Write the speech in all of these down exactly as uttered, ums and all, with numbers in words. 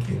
Thank you.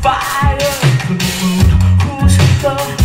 Fire from the moon, who's the